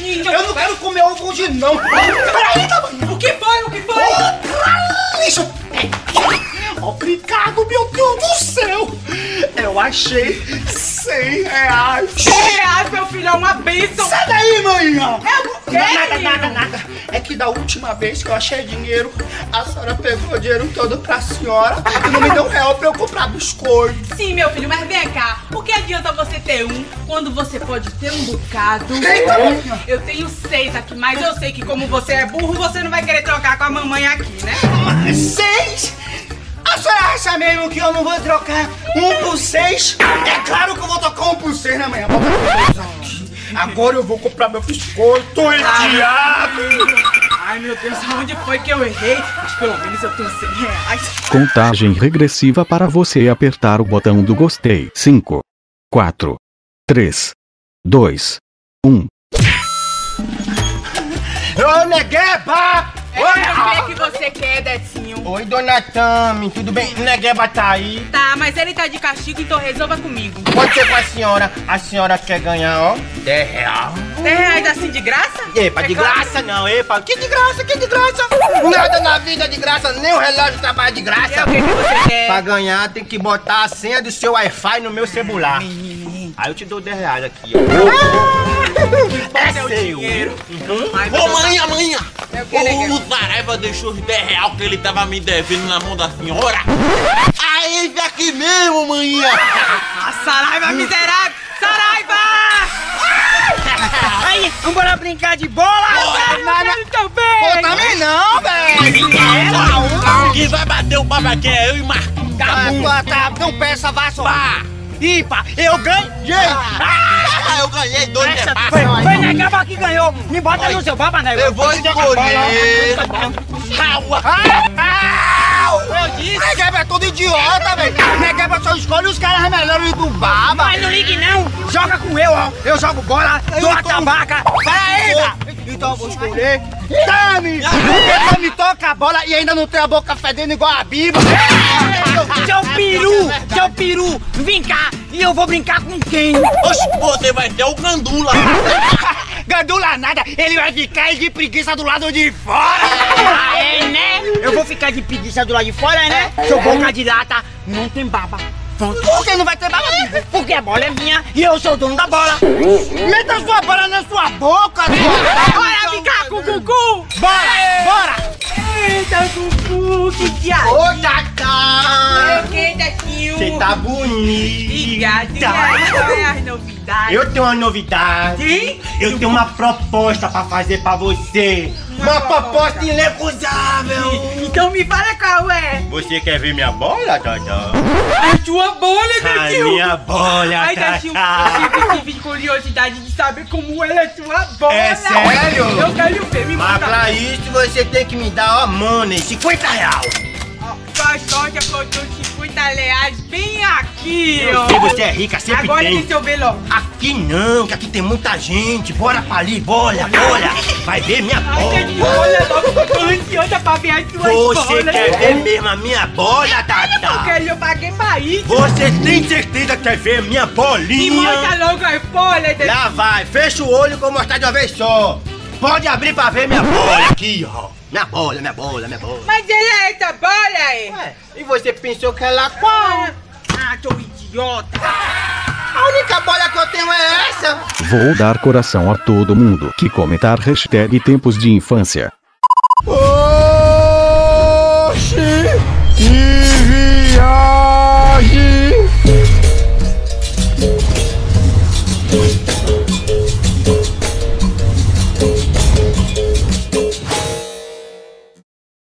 Eu não quero comer ovo hoje, não. Peraí, tá bom. O que foi? Outra lixo. Obrigado, meu Deus do céu. Eu achei R$100. R$100, meu filho, é uma bênção. Sai daí, maninha. Nada. É que da última vez que eu achei dinheiro, a senhora pegou o dinheiro todo pra senhora e não me deu R$1 pra eu comprar biscoito. Sim, meu filho, mas vem cá. O que adianta você ter um quando você pode ter um bocado? Eu tenho 6 aqui, mas eu sei que como você é burro, você não vai querer trocar com a mamãe aqui, né? Mas 6? A senhora acha mesmo que eu não vou trocar 1 por 6? É claro que eu vou trocar 1 por 6 na manhã. Agora eu vou comprar meu biscoito, diabo! Ai, meu Deus, onde foi que eu errei? Mas pelo menos eu tenho R$100. Contagem regressiva para você apertar o botão do gostei. 5, 4, 3, 2, 1. Ô, Negueba! O que você quer, Detinho? Oi, dona Tami, tudo bem? Negueba tá aí? Tá, mas ele tá de castigo, então resolva comigo. Pode ser com a senhora quer ganhar, ó, R$10. R$10 assim de graça? Epa, de graça não, epa, que de graça? Nada na vida é de graça, nem o relógio trabalha de graça. É o que você quer? Pra ganhar tem que botar a senha do seu Wi-Fi no meu celular. Aí eu te dou R$10 aqui, ó. É seu dinheiro. Ô, maninha! O Zareva deixou os R$10 que ele tava me devendo na mão da senhora. Aí vem aqui mesmo, maninha! Ah, Saraiva miserável! Saraiva! Aí, vambora brincar de bola? Eu também! Eu também não, velho! Quem vai bater o papo aqui é eu e Marquinhos. Tá, não peça, vá só. Ipa, eu ganhei! Eu ganhei 2 reais! Foi Negueba que ganhou! Me bota no seu baba, Negueba! Eu vou escolher! Negueba é todo idiota, velho! Negueba só escolhe os caras melhores do baba! Mas não ligue não! Joga com eu, ó! Eu jogo bola, dou a tabaca! Peraí! Então eu vou escolher! Tami! Porque Tami toca a bola e ainda não tem a boca fedendo igual a Biba! Seu peru! Vem cá! E eu vou brincar com quem? Oxe, você vai ser o Gandula! Gandula nada! Ele vai ficar de preguiça do lado de fora! Ah, é, né? Eu vou ficar de preguiça do lado de fora, né? Seu boca de lata não tem baba! Por que não vai ter bala? Porque a bola é minha e eu sou o dono da bola. Meta sua bola na sua boca, sua... Bora brincar com o Cucu! Bora! Eita, Cucu, que diabo! Ô, Tata! Você tá bonita! Qual é as novidades? Eu tenho uma novidade. Sim? Eu tenho uma proposta pra fazer pra você. Uma proposta inecusável! Então me fala qual é! Você quer ver minha bola, Tata? A tua bola, Tatinho! A minha bola, ai, Tatinho, eu tive curiosidade de saber como é a tua bola! É sério? Eu quero ver, me manda! Mas pra isso você tem que me dar, ó, money, R$50! Só sorte, eu coloquei R$50 bem aqui, ó! Se você é rica, sempre agora tem! Agora deixa eu ver logo! Aqui não, que aqui tem muita gente! Bora pra ali, bora! Vai ver minha bola! Olha logo, tô ansiosa pra ver as suas bolas! Você quer ver mesmo a minha bola, Tata? Eu paguei pra isso! Você tem certeza que quer ver a minha bolinha? Me mostra logo as bolas! Lá vai, fecha o olho que eu vou mostrar de uma vez só! Pode abrir pra ver minha bola aqui, ó! Minha bola. Mas ela é essa bola, é? Ué, e você pensou que ela qual? Ah, tô idiota. A única bola que eu tenho é essa. Vou dar coração a todo mundo que comentar #Tempos de Infância. Oxi!